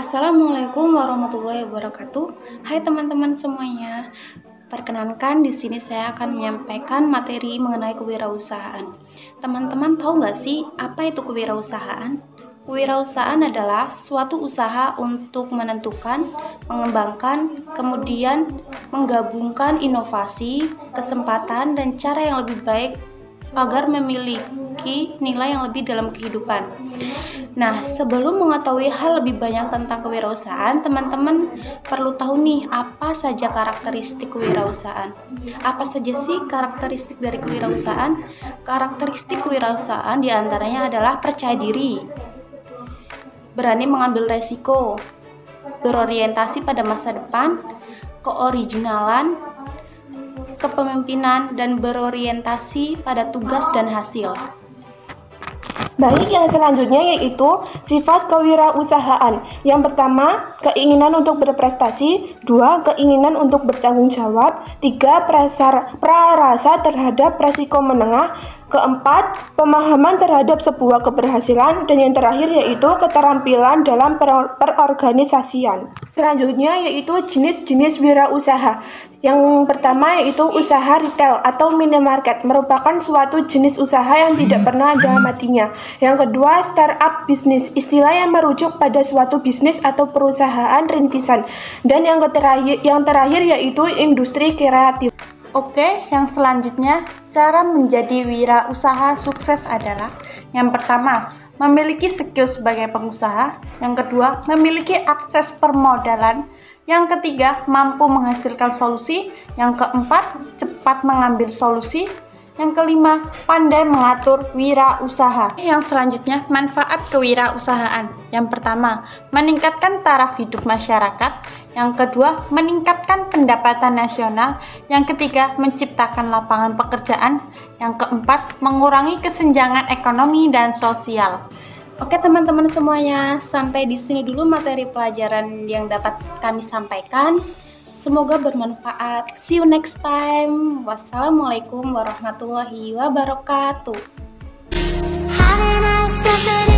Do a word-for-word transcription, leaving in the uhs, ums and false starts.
Assalamualaikum warahmatullahi wabarakatuh. Hai teman-teman semuanya. Perkenankan di sini saya akan menyampaikan materi mengenai kewirausahaan. Teman-teman tahu nggak sih apa itu kewirausahaan? Kewirausahaan adalah suatu usaha untuk menentukan, mengembangkan, kemudian menggabungkan inovasi, kesempatan, dan cara yang lebih baik agar memiliki nilai yang lebih dalam kehidupan. Nah, sebelum mengetahui hal lebih banyak tentang kewirausahaan, teman-teman perlu tahu nih apa saja karakteristik kewirausahaan. Apa saja sih karakteristik dari kewirausahaan? Karakteristik kewirausahaan diantaranya adalah percaya diri, berani mengambil resiko, berorientasi pada masa depan, keoriginalan, kepemimpinan, dan berorientasi pada tugas dan hasil. Baik, yang selanjutnya yaitu sifat kewirausahaan. Yang pertama, keinginan untuk berprestasi. Dua, keinginan untuk bertanggung jawab. Tiga, prarasa terhadap resiko menengah. Keempat, pemahaman terhadap sebuah keberhasilan. Dan yang terakhir yaitu keterampilan dalam per- perorganisasian. Selanjutnya yaitu jenis-jenis wirausaha. Yang pertama yaitu usaha retail atau minimarket, merupakan suatu jenis usaha yang tidak pernah ada matinya. Yang kedua, startup bisnis, istilah yang merujuk pada suatu bisnis atau perusahaan rintisan. Dan yang terakhir, yang terakhir yaitu industri kreatif. Oke, yang selanjutnya cara menjadi wirausaha sukses adalah: yang pertama, memiliki skill sebagai pengusaha. Yang kedua, memiliki akses permodalan. Yang ketiga, mampu menghasilkan solusi. Yang keempat, cepat mengambil solusi. Yang kelima, pandai mengatur wirausaha. Yang selanjutnya, manfaat kewirausahaan. Yang pertama, meningkatkan taraf hidup masyarakat. Yang kedua, meningkatkan pendapatan nasional. Yang ketiga, menciptakan lapangan pekerjaan. Yang keempat, mengurangi kesenjangan ekonomi dan sosial. Oke teman-teman semuanya, sampai di sini dulu materi pelajaran yang dapat kami sampaikan. Semoga bermanfaat. See you next time. Wassalamualaikum warahmatullahi wabarakatuh.